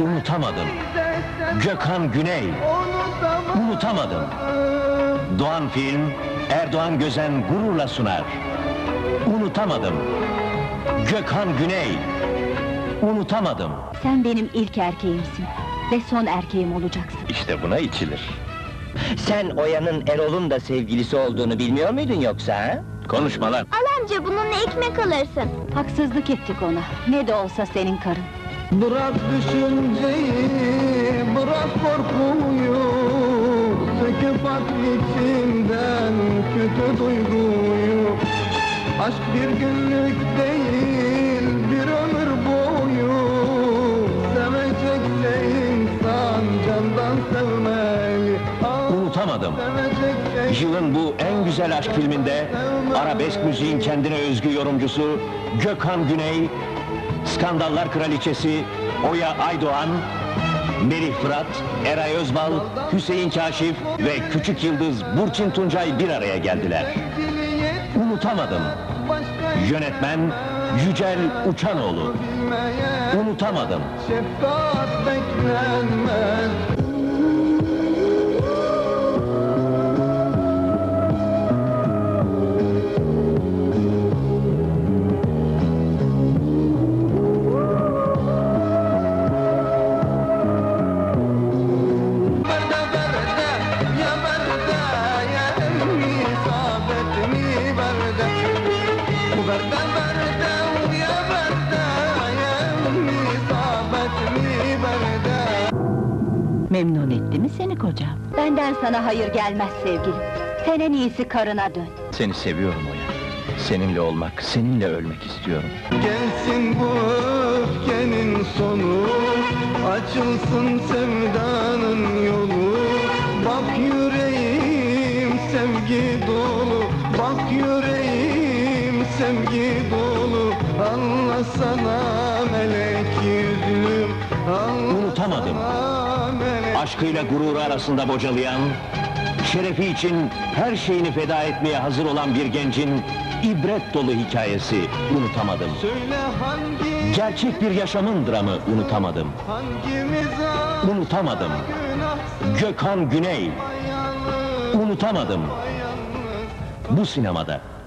Unutamadım. Gökhan Güney, Unutamadım. Doğan Film, Erdoğan Gözen gururla sunar. Unutamadım. Gökhan Güney, Unutamadım. Sen benim ilk erkeğimsin ve son erkeğim olacaksın. İşte buna içilir. Sen Oya'nın Erol'un da sevgilisi olduğunu bilmiyor muydun yoksa ha? Konuşma lan! Al amca, bununla ekmek alırsın. Haksızlık ettik ona, ne de olsa senin karın. Bırak düşünceyi, bırak korkuyu, söküp at içimden kötü duyguyu. Aşk bir günlük değil, bir ömür boyu. Sevecekse insan candan sevmeyi. Unutamadım. Yılın bu en güzel aşk filminde arabesk müziğin kendine özgü yorumcusu Gökhan Güney, Skandallar Kraliçesi Oya Aydoğan, Merih Fırat, Eray Özbal, Hüseyin Kaşif ve Küçük Yıldız Burçin Tuncay bir araya geldiler. Unutamadım. Yönetmen Yücel Uçanoğlu. Unutamadım. Memnun etti mi seni kocam? Benden sana hayır gelmez sevgilim. Sen en iyisi karına dön. Seni seviyorum Oya. Seninle olmak, seninle ölmek istiyorum. Gelsin bu öfkenin sonu, açılsın sevdanın yolu. Bak yüreğim sevgi dolu, bak yüreğim sevgi dolu. Anlasana melek yüzüm, anlasana. Unutamadım. Aşkıyla gururu arasında bocalayan, şerefi için her şeyini feda etmeye hazır olan bir gencin ibret dolu hikayesi Unutamadım. Gerçek bir yaşamın dramı Unutamadım. Unutamadım. Gökhan Güney, Unutamadım. Bu sinemada.